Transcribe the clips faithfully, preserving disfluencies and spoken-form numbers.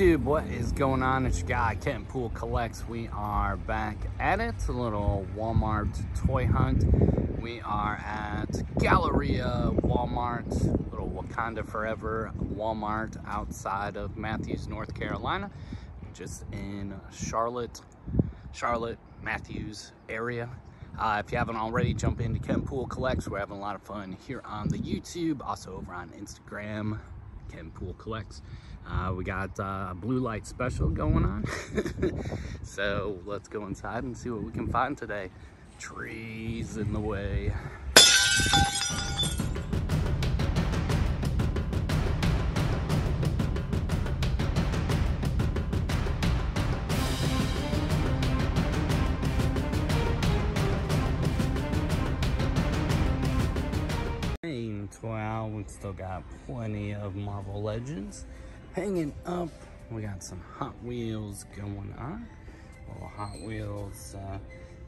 YouTube, what is going on? It's your guy, Kenpool Collects. We are back at it. A little Walmart toy hunt. We are at Galleria Walmart, little Wakanda Forever Walmart outside of Matthews, North Carolina, just in Charlotte, Charlotte, Matthews area. Uh, if you haven't already, jump into Kenpool Collects. We're having a lot of fun here on the YouTube, also over on Instagram, Kenpool Collects. Uh, we got uh, a blue light special going on. So let's go inside and see what we can find today. Trees in the way. Main toy aisle, we still got plenty of Marvel Legends hanging up. We got some Hot Wheels going on. Little Hot Wheels. Uh,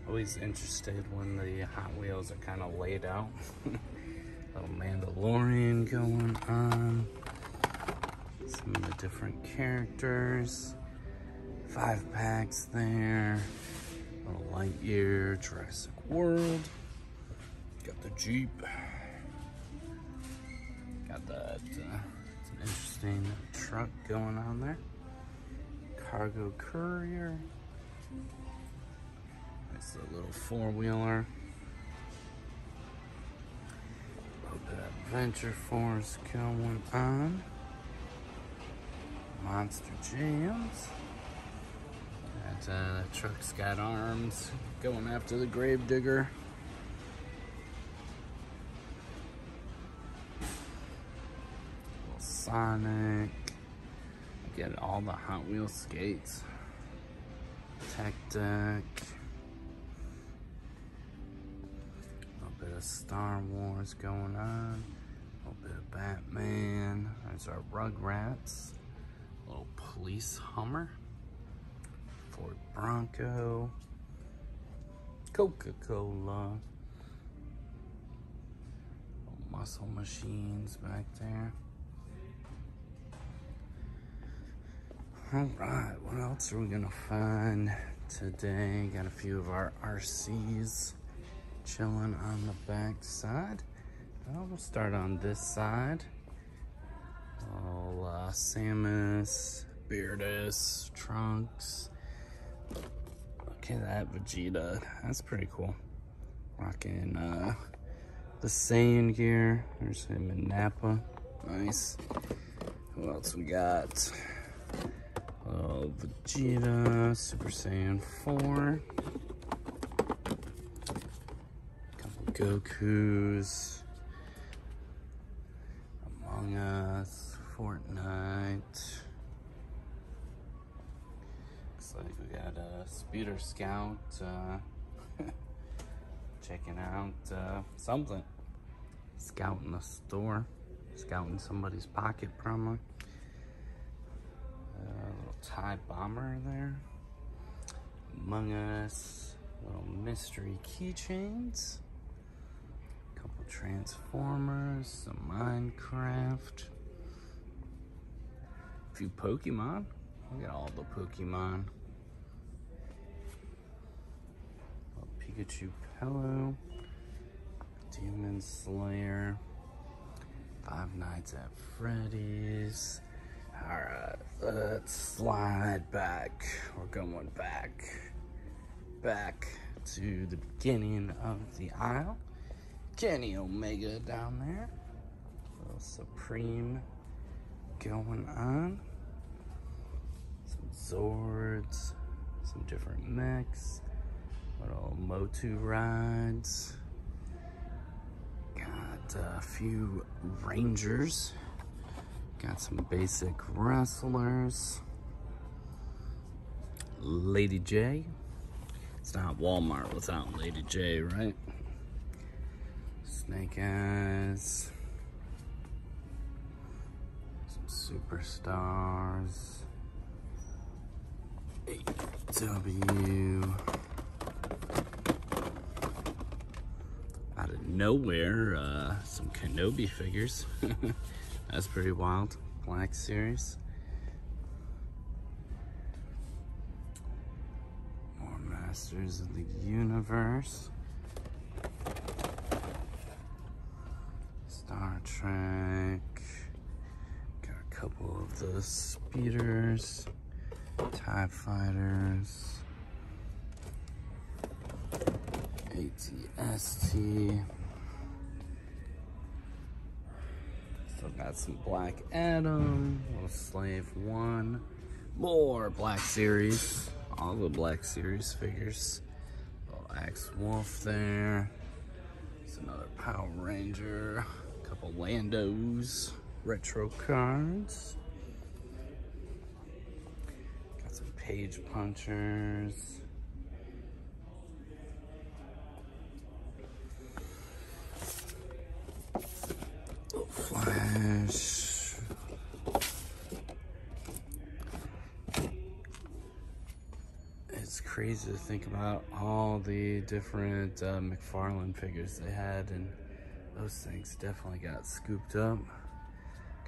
always interested when the Hot Wheels are kind of laid out. Little Mandalorian going on. Some of the different characters. Five packs there. Little Lightyear, Jurassic World. Got the Jeep. Got that. Uh, Interesting truck going on there. Cargo courier. That's a little four-wheeler. A little bit of Adventure Force going on. Monster Jams. That uh, truck's got arms going after the gravedigger. Sonic. Get all the Hot Wheels skates. Tech Deck. A little bit of Star Wars going on. A little bit of Batman. There's our Rugrats. A little police Hummer. Ford Bronco. Coca-Cola. Muscle machines back there. All right, what else are we gonna find today? Got a few of our R Cs chilling on the back side. Well, we'll start on this side. All uh, Samus, Beardus, Trunks. Look at that Vegeta. That's pretty cool. Rocking uh, the Saiyan gear. There's him in Nappa. Nice. Who else we got? Uh, Vegeta, Super Saiyan four. Couple Gokus. Among Us, Fortnite. Looks like we got a Speeder Scout uh, checking out uh, something. Scouting a store. Scouting somebody's pocket, probably. Tie bomber there. Among Us, little mystery keychains, a couple Transformers, some Minecraft, a few Pokemon. We got all the Pokemon. Little Pikachu pillow, Demon Slayer, Five Nights at Freddy's. Alright, let's slide back. We're going back, back to the beginning of the aisle. Kenny Omega down there. A little Supreme going on. Some Zords, some different mechs. Little Motu rides. Got a few Rangers. Got some basic wrestlers. Lady J. It's not Walmart without Lady J, right? Snake Eyes. Some Superstars. A E W. Out of nowhere, uh, some Kenobi figures. That's pretty wild. Black Series. Masters of the Universe, Star Trek, got a couple of the speeders, TIE fighters, A T S T, still got some Black Adam, little Slave One, more Black Series, all the Black Series figures, little Axe-Wolf there, it's another Power Ranger, a couple Landos, retro cards, got some Page Punchers, little Flash, crazy to think about all the different uh, McFarlane figures they had, and those things definitely got scooped up.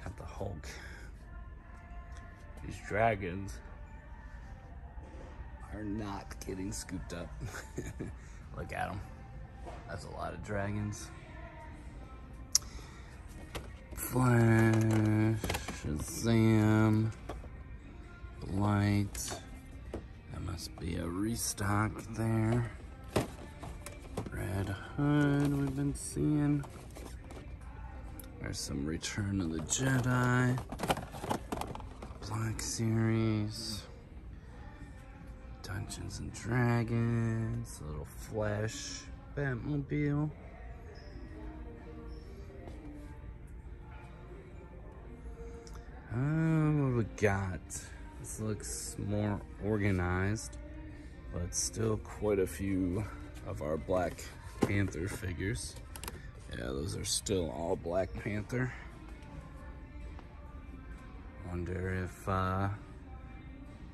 Got the Hulk. These dragons are not getting scooped up. Look at them. That's a lot of dragons. Flash and Sam. Light. Must be a restock there. Red Hood we've been seeing. There's some Return of the Jedi. Black Series. Dungeons and Dragons. Little Flash Batmobile. Um, what have we got? This looks more organized, but still quite a few of our Black Panther figures. Yeah, those are still all Black Panther. Wonder if uh,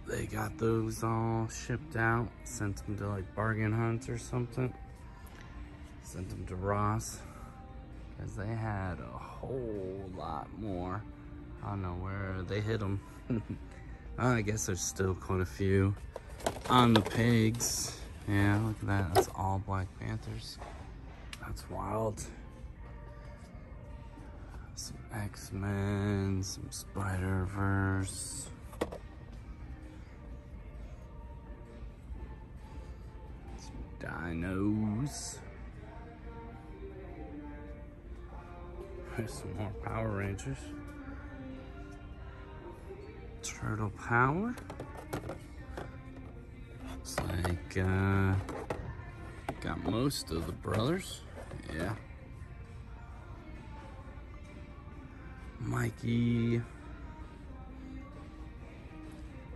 they got those all shipped out, sent them to like Bargain Hunt or something, sent them to Ross, because they had a whole lot more. I don't know where they hid them. I guess there's still quite a few on the pegs. Yeah, look at that. That's all Black Panthers. That's wild. Some X-Men, some Spider-Verse. Some dinos. There's some more Power Rangers. Turtle Power. Looks like uh, got most of the brothers. Yeah. Mikey.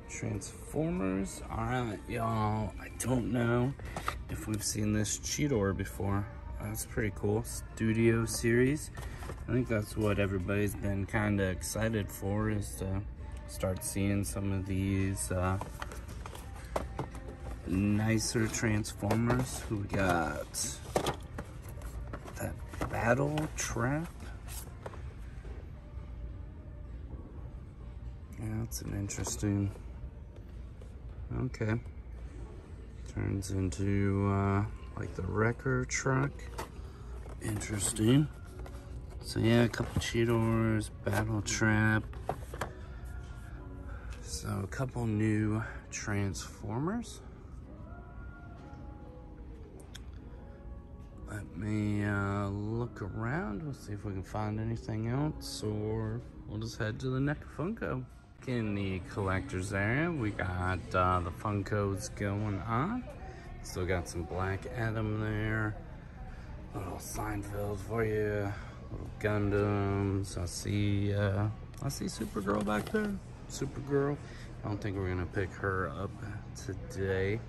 Transformers. All right, y'all. I don't know if we've seen this Cheetor before. That's pretty cool. Studio series. I think that's what everybody's been kind of excited for, is to start seeing some of these uh, nicer Transformers. Who got that Battle Trap? Yeah, that's an interesting. Okay, turns into uh, like the wrecker truck. Interesting. So yeah, a couple Cheetors, Battle Trap. So a couple new Transformers. Let me uh, look around. We'll see if we can find anything else, or we'll just head to the next Funko. In the collector's area, we got uh, the Funkos going on. Still got some Black Adam there. Little Seinfeld for you. Little Gundams. I see. Uh, I see Supergirl back there. Supergirl. I don't think we're gonna pick her up today.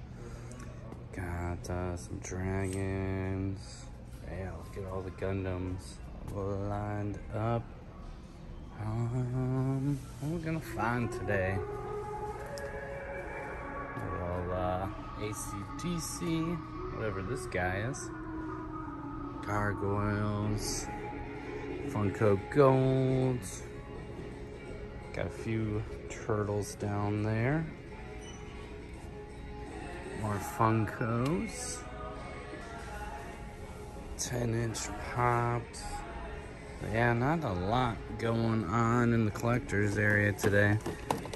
Got uh, some dragons. Yeah, look at all the Gundams lined up. Um, what are we gonna find today? Well, uh, A C D C, whatever this guy is. Gargoyles. Funko Golds. Got a few turtles down there. more Funkos. ten inch pops. Yeah, not a lot going on in the collector's area today.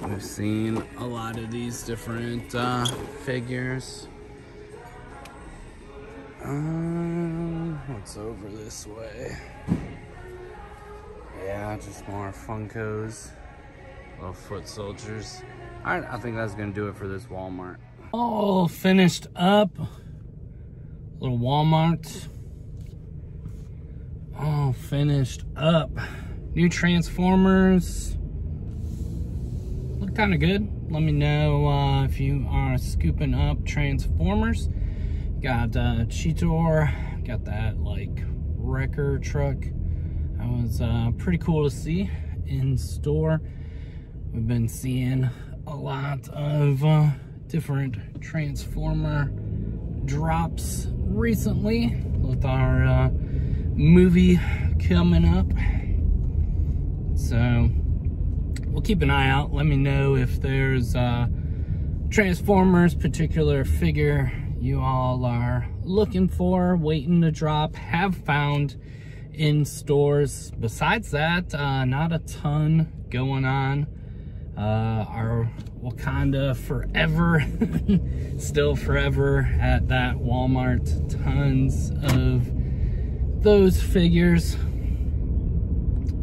We've seen a lot of these different uh, figures. Um, what's over this way? Yeah, just more Funkos. Little foot soldiers. Alright, I think that's gonna do it for this Walmart. All finished up. Little Walmart. All finished up. New Transformers. Look kind of good. Let me know uh, if you are scooping up Transformers. Got uh, Cheetor. Got that like wrecker truck. That was uh, pretty cool to see in store. We've been seeing a lot of uh, different Transformer drops recently with our uh, movie coming up. So we'll keep an eye out. Let me know if there's uh, Transformers particular figure you all are looking for, waiting to drop, have found in stores. Besides that, uh, not a ton going on. Uh, our Wakanda Forever, still forever at that Walmart. Tons of those figures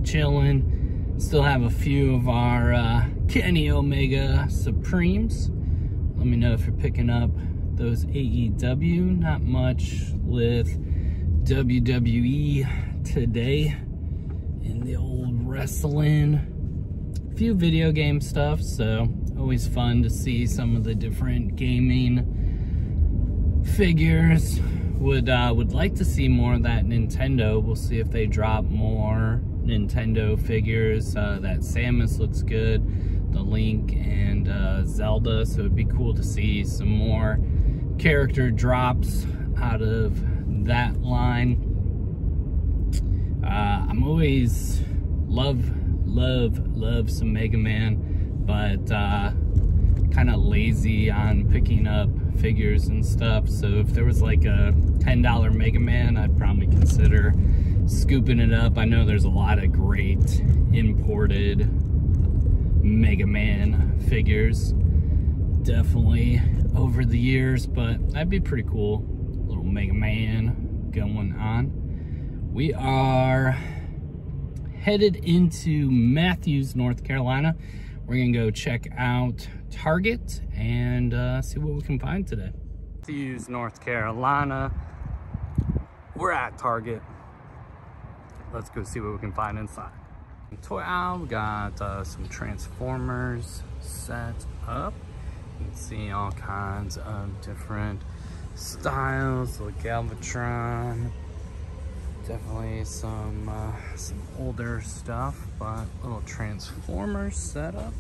chilling. Still have a few of our uh, Kenny Omega Supremes. Let me know if you're picking up those A E W. Not much with W W E today in the old wrestling. Few video game stuff, so always fun to see some of the different gaming figures. Would uh, would like to see more of that Nintendo. We'll see if they drop more Nintendo figures. Uh, that Samus looks good, the Link and uh, Zelda, so it'd be cool to see some more character drops out of that line. Uh, I'm always love Love, love some Mega Man, but uh, kind of lazy on picking up figures and stuff. So if there was like a ten dollar Mega Man, I'd probably consider scooping it up. I know there's a lot of great imported Mega Man figures, definitely over the years, but that'd be pretty cool. Little Mega Man going on. We are headed into Matthews, North Carolina. We're gonna go check out Target and uh, see what we can find today. Matthews, North Carolina. We're at Target. Let's go see what we can find inside. Toy aisle, we got uh, some Transformers set up. You can see all kinds of different styles, like Galvatron. Definitely some uh, some older stuff, but little Transformers setup.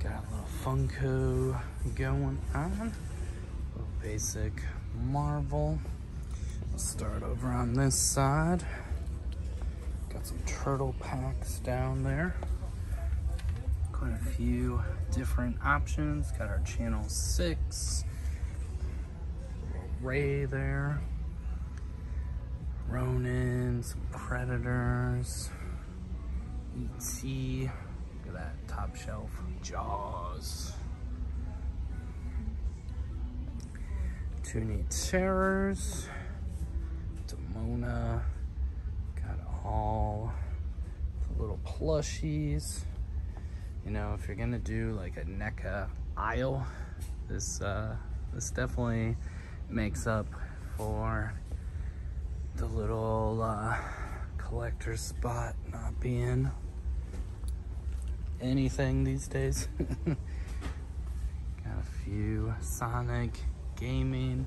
Got a little Funko going on. Little basic Marvel. Let's start over on this side. Got some turtle packs down there. Quite a few different options. Got our Channel six. Little Ray there. Ronin, some Predators, E T, look at that top shelf, Jaws, Toonie Terrors, Demona, got all the little plushies. You know, if you're gonna do like a NECA aisle, this uh, this definitely makes up for the little uh, collector spot not being anything these days. Got a few Sonic gaming.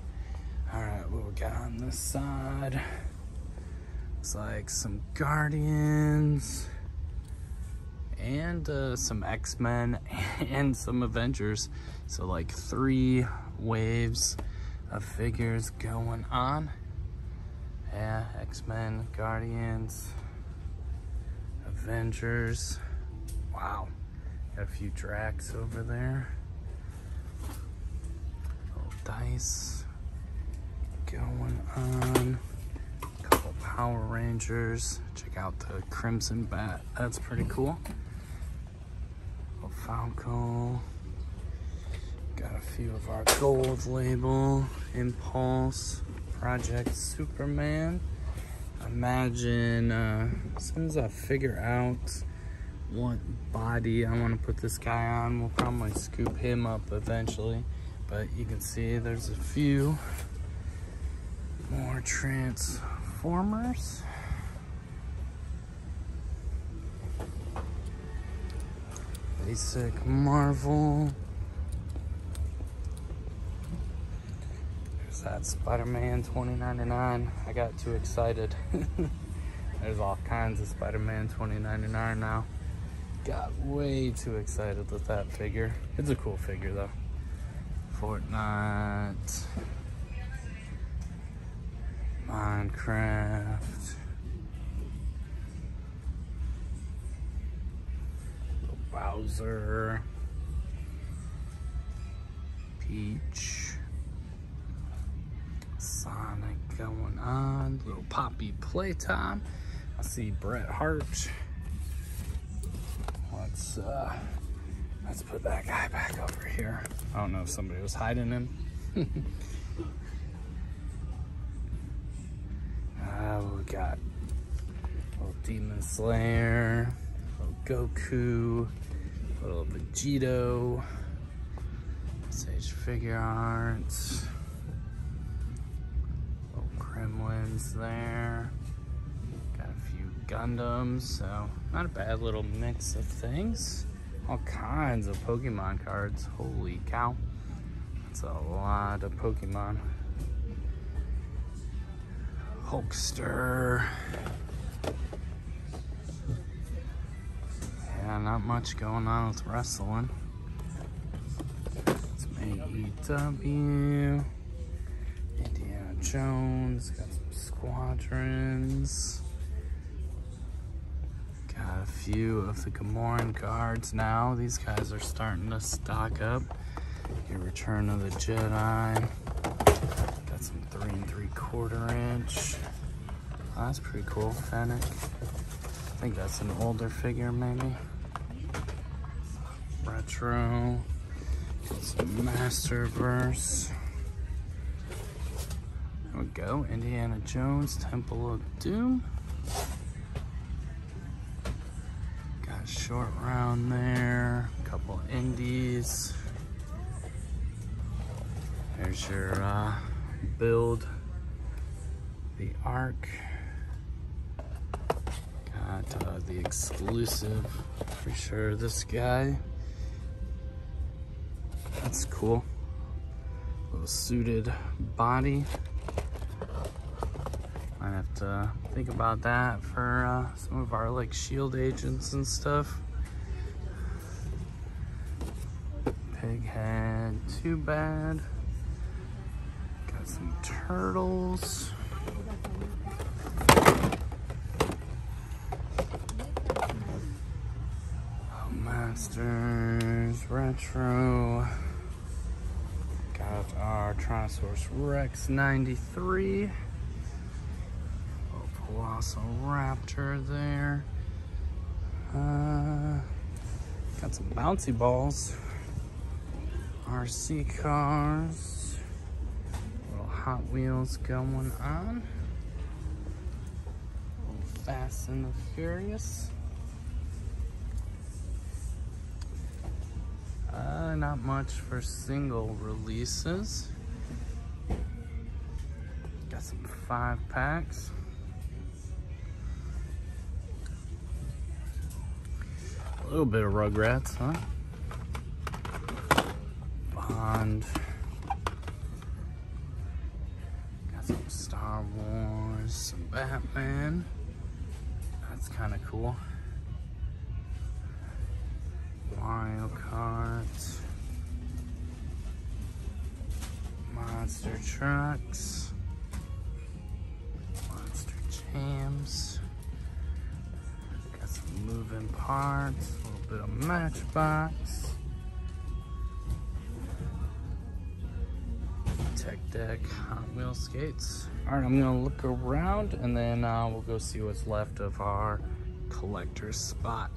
All right, what we got on this side? Looks like some Guardians and uh, some X-Men and some Avengers. So like three waves of figures going on. Yeah, X-Men, Guardians, Avengers. Wow, got a few Drax over there. dice going on. A couple Power Rangers. Check out the Crimson Bat. That's pretty cool. A Falco. Got a few of our Gold Label, Impulse, Project Superman. Imagine, uh, as soon as I figure out what body I want to put this guy on, we'll probably scoop him up eventually. But you can see there's a few more Transformers. Basic Marvel. There's that Spider-Man twenty ninety-nine. I got too excited. There's all kinds of Spider-Man twenty ninety-nine now. Got way too excited with that figure. It's a cool figure though. Fortnite, Minecraft, little Bowser, Peach, Sonic going on, little Poppy Playtime. I see Bret Hart. Let's uh, let's put that guy back over here. I don't know if somebody was hiding him. uh, we got little Demon Slayer, little Goku, little Vegito, Sage Figure Arts, little Gremlins there. Gundams, so not a bad little mix of things. All kinds of Pokemon cards. Holy cow. That's a lot of Pokemon. Hulkster. Yeah, not much going on with wrestling. It's A E W. Indiana Jones. Got some Squadrons. Got a few of the Gamoran cards now. These guys are starting to stock up. Your Return of the Jedi. Got some three and three quarter inch. Oh, that's pretty cool, Fennec. I think that's an older figure maybe. Retro. Got some Masterverse. There we go. Indiana Jones, Temple of Doom. Short round there, a couple indies. There's your uh, build, the arc. Got uh, the exclusive for sure. This guy, that's cool. Little suited body. I have to think about that for uh, some of our like shield agents and stuff. Pig head, too bad. Got some turtles. Oh, Masters, retro. Got our Tyrannosaurus Rex ninety-three. Colossal Raptor there. Uh, got some bouncy balls. R C cars. Little Hot Wheels going on. Little Fast and the Furious. Uh, not much for single releases. Got some five packs. A little bit of Rugrats, huh? Bond. Got some Star Wars, some Batman. That's kind of cool. Mario Kart. Monster Trucks. Monster Jams. Got some moving parts. Bit of Matchbox. Tech Deck Hot Wheels skates. Alright, I'm gonna look around and then uh, we'll go see what's left of our collector's spot.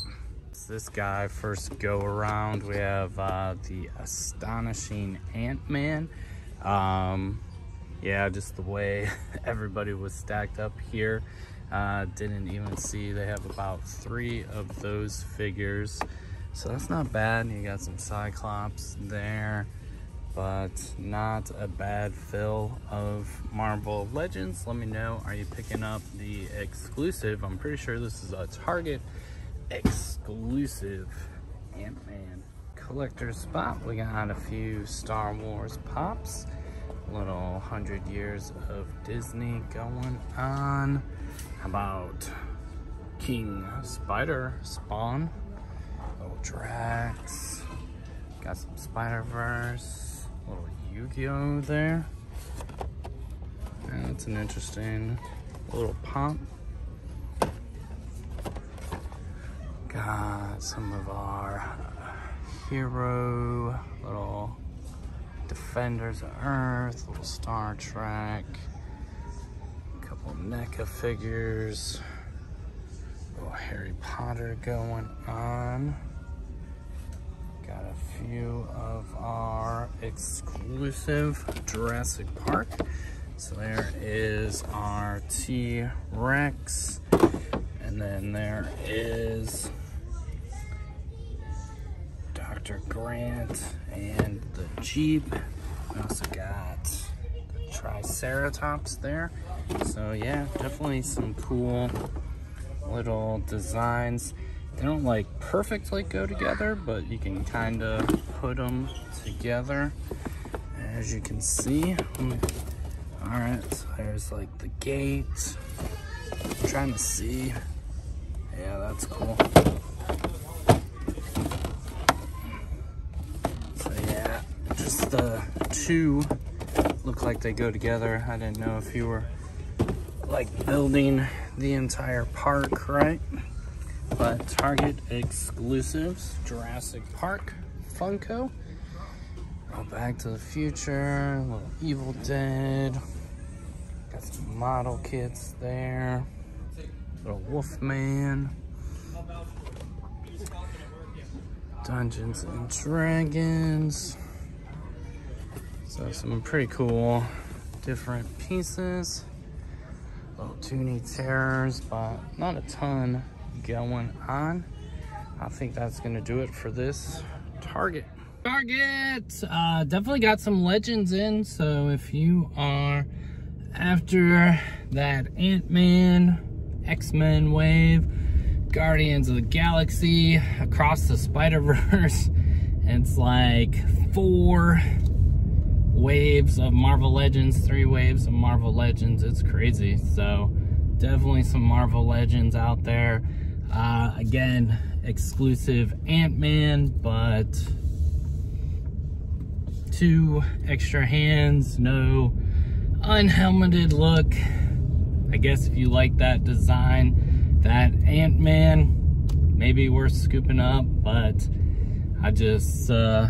It's this guy first go around. We have uh, the astonishing Ant-Man. Um, yeah, just the way everybody was stacked up here. Uh, didn't even see they have about three of those figures. So that's not bad. You got some Cyclops there, but not a bad fill of Marvel Legends. Let me know, are you picking up the exclusive? I'm pretty sure this is a Target exclusive Ant-Man collector spot. We got a few Star Wars pops, a little hundred years of Disney going on. How about King Spider Spawn? Little Drax. Got some Spider-Verse, little Yu-Gi-Oh there. Yeah, that's an interesting little pop. Got some of our uh, hero, little Defenders of Earth, little Star Trek, a couple NECA figures, little Harry Potter going on. Got a few of our exclusive Jurassic Park. So there is our T-Rex. And then there is Doctor Grant and the Jeep. We also got the Triceratops there. So yeah, definitely some cool little designs. They don't like perfectly go together, but you can kind of put them together, as you can see. All right, so there's like the gate. I'm trying to see. Yeah, that's cool. So yeah, just the two look like they go together. I didn't know if you were like building the entire park, right? But Target exclusives, Jurassic Park, Funko, oh, Back to the Future, little Evil Dead, got some model kits there, little Wolfman, Dungeons and Dragons, so some pretty cool different pieces, little Toonie Terrors, but not a ton going on. I think that's gonna do it for this Target. Target uh, definitely got some Legends in, so if you are after that Ant-Man, X-Men wave, Guardians of the Galaxy, Across the Spider-Verse, it's like four waves of Marvel Legends, three waves of Marvel Legends. It's crazy. So definitely some Marvel Legends out there. Uh, again, exclusive Ant-Man, but two extra hands, no unhelmeted look. I guess if you like that design, that Ant-Man, maybe worth scooping up, but I just uh,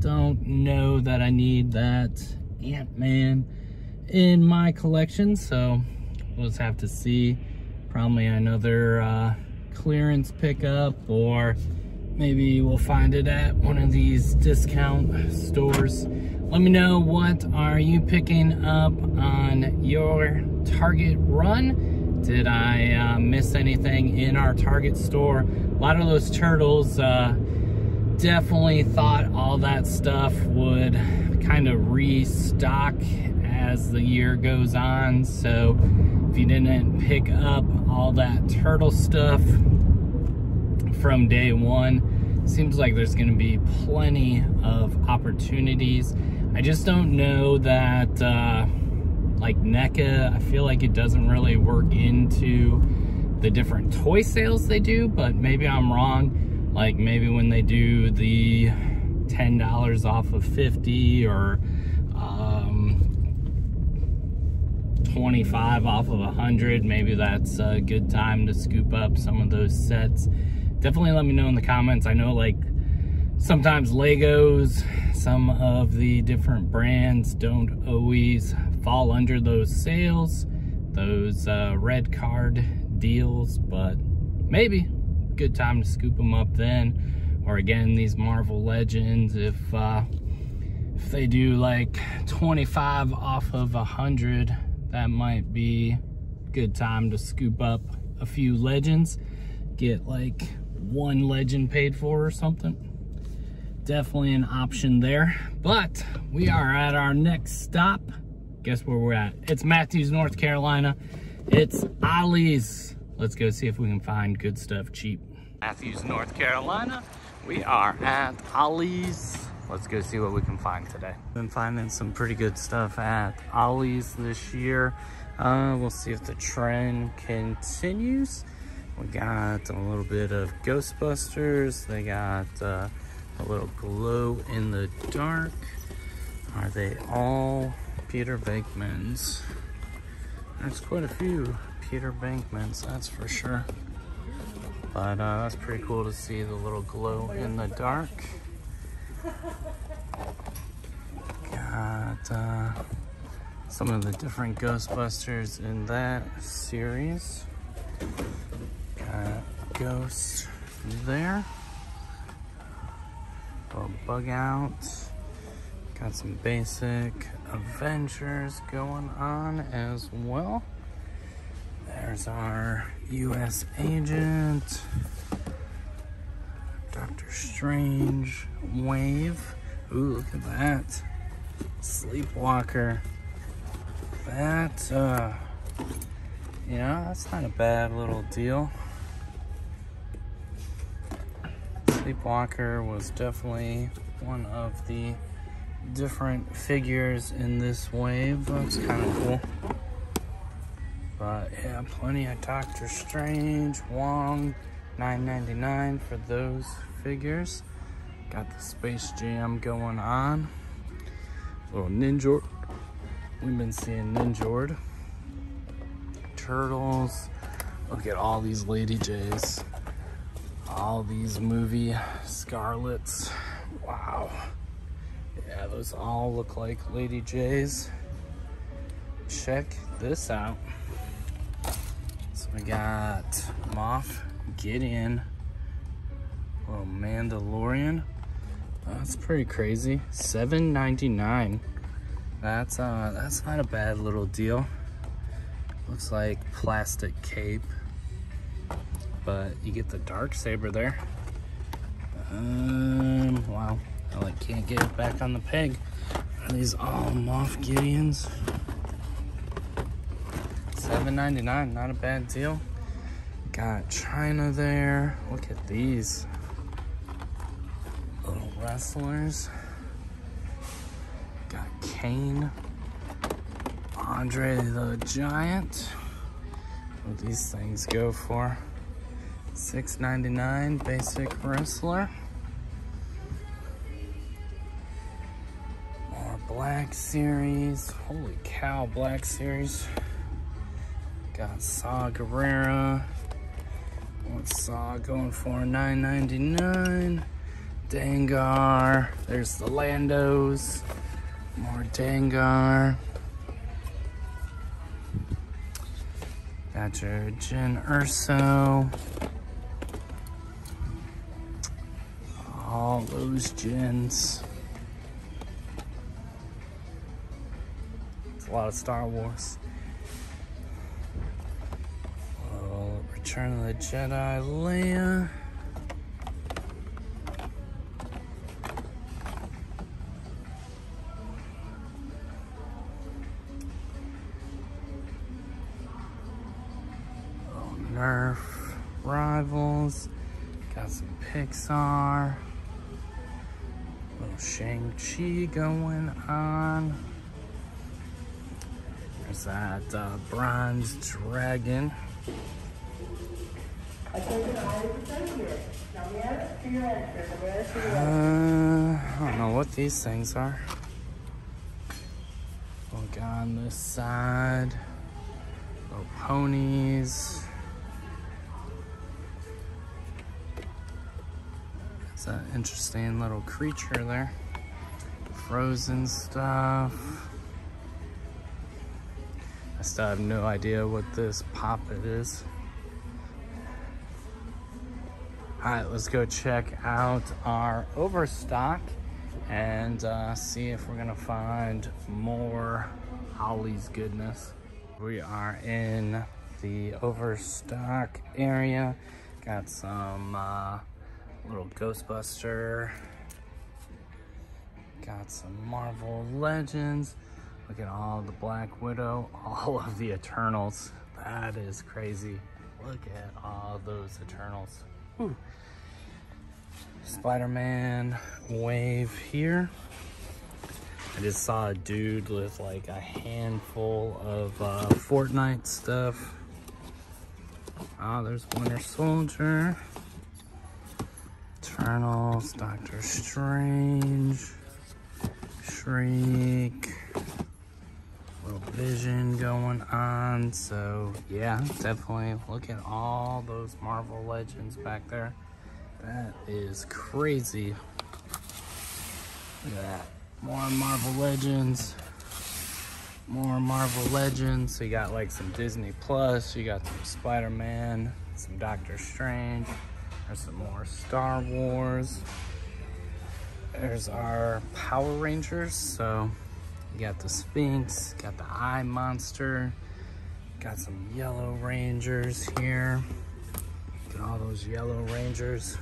don't know that I need that Ant-Man in my collection, so we'll just have to see. Probably another uh, clearance pickup, or maybe we'll find it at one of these discount stores. Let me know, what are you picking up on your Target run? Did I uh, miss anything in our Target store? A lot of those turtles, uh, definitely thought all that stuff would kind of restock as the year goes on. So if you didn't pick up all that turtle stuff from day one, seems like there's going to be plenty of opportunities. I just don't know that uh, like NECA, I feel like it doesn't really work into the different toy sales they do, but maybe I'm wrong. Like maybe when they do the ten dollars off of fifty, or twenty-five off of a hundred, maybe that's a good time to scoop up some of those sets. Definitely let me know in the comments. I know like sometimes Legos, some of the different brands don't always fall under those sales, those uh, red card deals, but maybe good time to scoop them up then. Or again, these Marvel Legends, if uh, if they do like twenty-five off of a hundred, that might be good time to scoop up a few Legends, get like one Legend paid for or something. Definitely an option there. But we are at our next stop. Guess where we're at? It's Matthews, North Carolina. It's Ollie's. Let's go see if we can find good stuff cheap. Matthews, North Carolina. We are at Ollie's. Let's go see what we can find today. Been finding some pretty good stuff at Ollie's this year. Uh, we'll see if the trend continues. We got a little bit of Ghostbusters. They got uh, a little glow in the dark. Are they all Peter Venkman's? There's quite a few Peter Venkman's, that's for sure. But uh, that's pretty cool to see the little glow in the dark. Got uh, some of the different Ghostbusters in that series. Got Ghost there. Little Bug Out. Got some basic Avengers going on as well. There's our U S Agent. Doctor Strange. Wave. Ooh, look at that. Sleepwalker. That, uh, you know, that's not a bad little deal. Sleepwalker was definitely one of the different figures in this wave. That's kind of cool. But yeah, plenty of Doctor Strange, Wong, nine ninety-nine for those figures. Got the Space Jam going on. Little Ninjord. We've been seeing Ninjord. Turtles. Look at all these Lady J's. All these movie Scarlets. Wow. Yeah, those all look like Lady J's. Check this out. So we got Moff Gideon. Little Mandalorian. That's pretty crazy. seven ninety-nine. That's uh that's not a bad little deal. Looks like plastic cape. But you get the Darksaber there. Um, wow, I like can't get it back on the peg. Are these all Moff Gideons? seven ninety-nine, not a bad deal. Got China there. Look at these little wrestlers. Got Kane, Andre the Giant. What do these things go for? six ninety-nine basic wrestler. More Black Series. Holy cow, Black Series. Got Saw Gerrera. What's Saw going for? nine ninety-nine. Dengar. There's the Landos. More Dengar. Got your Jyn Erso. All those Jins. It's a lot of Star Wars. Oh, Return of the Jedi, Leia. Oh, Nerf Rivals. Got some Pixar. Little Shang-Chi going on. There's that uh, Bronze Dragon. Uh, I don't know what these things are. Look on this side. Little ponies. That's an interesting little creature there. frozen stuff. I still have no idea what this poppet is. All right, let's go check out our overstock and uh, see if we're gonna find more Holly's goodness. We are in the overstock area. Got some uh, little Ghostbuster. Got some Marvel Legends. Look at all the Black Widow, all of the Eternals. That is crazy. Look at all those Eternals. Whew. Spider-Man wave here. I just saw a dude with like a handful of uh, Fortnite stuff. Ah, oh, there's Winter Soldier. Eternals, Doctor Strange. Shriek. Little Vision going on. So yeah, definitely look at all those Marvel Legends back there. That is crazy. Look at that. More Marvel Legends. More Marvel Legends. So you got like some Disney Plus. You got some Spider-Man. Some Doctor Strange. There's some more Star Wars. There's our Power Rangers. So you got the Sphinx. Got the Eye Monster. Got some Yellow Rangers here. Look at all those Yellow Rangers.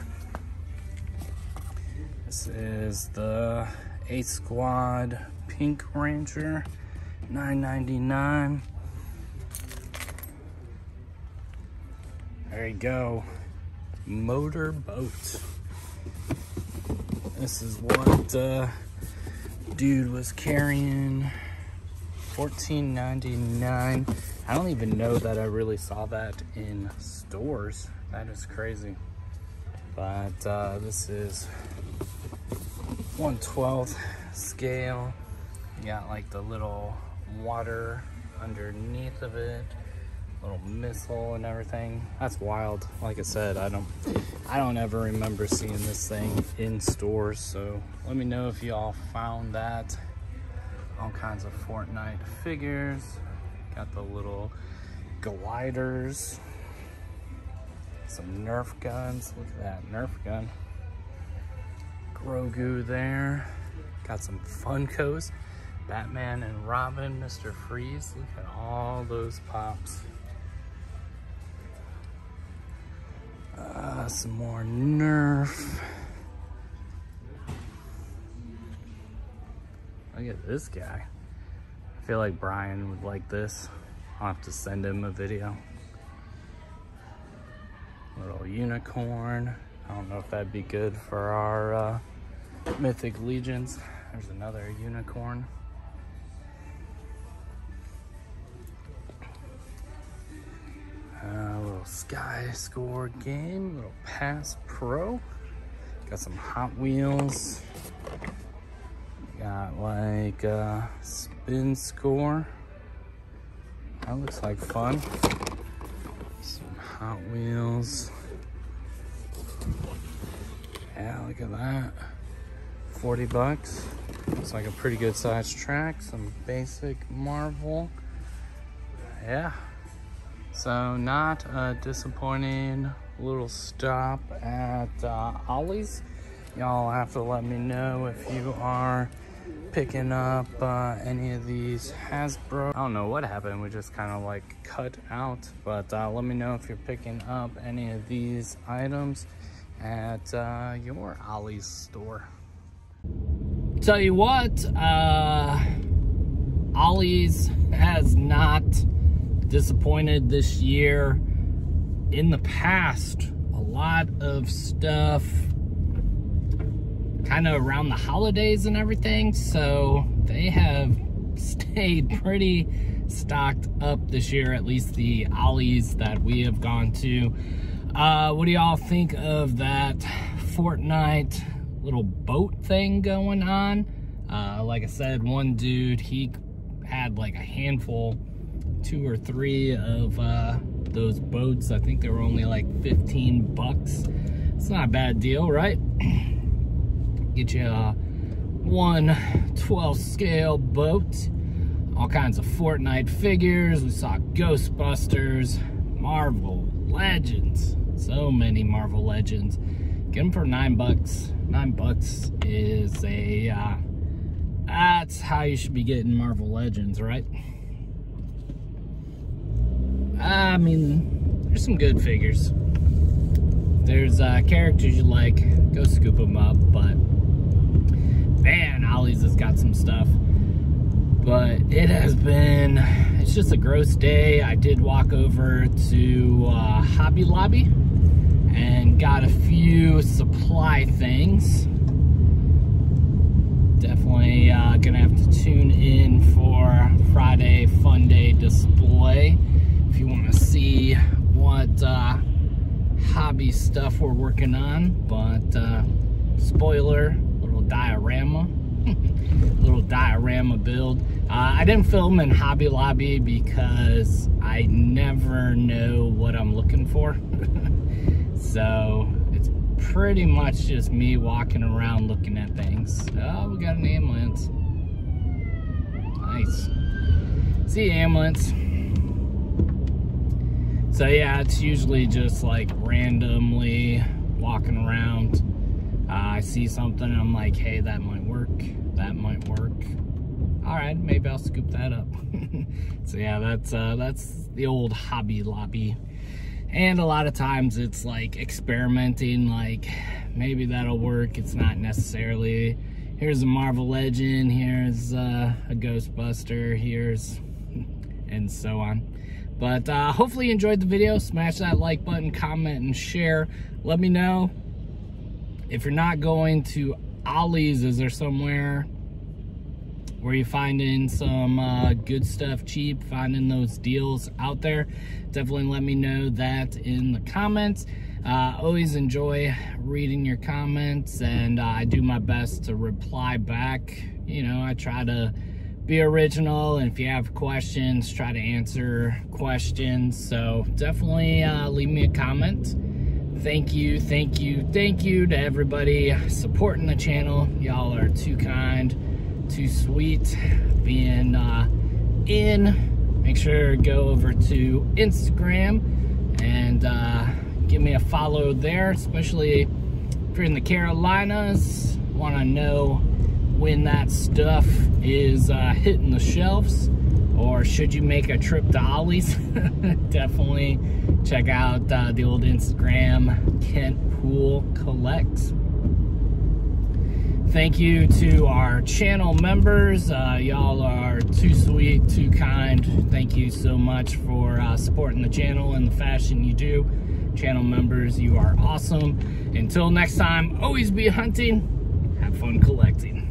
This is the eight squad Pink Ranger, nine ninety-nine. There you go. Motorboat. This is what uh, dude was carrying. fourteen ninety-nine. I don't even know that I really saw that in stores. That is crazy. But uh, this is one twelfth scale. You got like the little water underneath of it, little missile and everything. That's wild. Like I said, I don't I don't ever remember seeing this thing in stores, so let me know if y'all found that. All kinds of Fortnite figures. Got the little gliders. Some Nerf guns. Look at that Nerf gun. Grogu there. Got some Funkos. Batman and Robin. Mister Freeze. Look at all those pops. Uh, some more Nerf. Look at this guy. I feel like Brian would like this. I'll have to send him a video. Little unicorn. I don't know if that'd be good for our uh, Mythic Legions. There's another unicorn. A uh, little Sky Score game, little Pass Pro. Got some Hot Wheels. Got like uh, Spin Score. That looks like fun. Some Hot Wheels. Yeah, look at that. forty bucks. Looks like a pretty good sized track. Some basic Marvel. Yeah. So not a disappointing little stop at uh, Ollie's. Y'all have to let me know if you are picking up uh, any of these Hasbro. I don't know what happened. We just kind of like cut out, but uh, let me know if you're picking up any of these items at uh, your Ollie's store. Tell you what, uh, Ollie's has not disappointed this year. In the past, a lot of stuff kind of around the holidays and everything, so they have stayed pretty stocked up this year, at least the Ollie's that we have gone to. Uh, what do y'all think of that Fortnite little boat thing going on? Uh, like I said, one dude, he had like a handful, two or three of uh, those boats. I think they were only like fifteen bucks. It's not a bad deal, right? Get you a one twelfth scale boat, all kinds of Fortnite figures. We saw Ghostbusters, Marvel Legends, so many Marvel Legends. Get them for nine bucks. Nine bucks is a, uh, that's how you should be getting Marvel Legends, right? I mean, there's some good figures. There's uh, characters you like, go scoop them up, but man, Ollie's has got some stuff. But it has been, it's just a gross day. I did walk over to uh, Hobby Lobby and got a few supply things. Definitely uh, gonna have to tune in for Friday Fun Day display if you want to see what uh, hobby stuff we're working on. But uh, spoiler, little diorama, little diorama build. Uh, I didn't film in Hobby Lobby because I never know what I'm looking for. So it's pretty much just me walking around looking at things. Oh, we got an ambulance. Nice. See ambulance. So yeah, it's usually just like randomly walking around. Uh, I see something and I'm like, hey, that might work. That might work. All right, maybe I'll scoop that up. So yeah, that's uh, that's the old Hobby Lobby. And a lot of times it's like experimenting, like maybe that'll work. It's not necessarily, here's a Marvel Legend, here's uh, a Ghostbuster, here's, and so on. But uh, hopefully you enjoyed the video. Smash that like button, comment, and share. Let me know if you're not going to Ollie's, is there somewhere where you're finding some uh, good stuff cheap, finding those deals out there. Definitely let me know that in the comments. Uh, always enjoy reading your comments, and uh, I do my best to reply back. You know, I try to be original, and if you have questions, try to answer questions. So definitely uh, leave me a comment. Thank you, thank you, thank you to everybody supporting the channel. Y'all are too kind, too sweet. Being uh, in, make sure to go over to Instagram and uh, give me a follow there, especially if you're in the Carolinas. Want to know when that stuff is uh, hitting the shelves, or should you make a trip to Ollie's? Definitely check out uh, the old Instagram, Kenpool Collects. Thank you to our channel members. Uh, y'all are too sweet, too kind. Thank you so much for uh, supporting the channel in the fashion you do. Channel members, you are awesome. Until next time, always be hunting. Have fun collecting.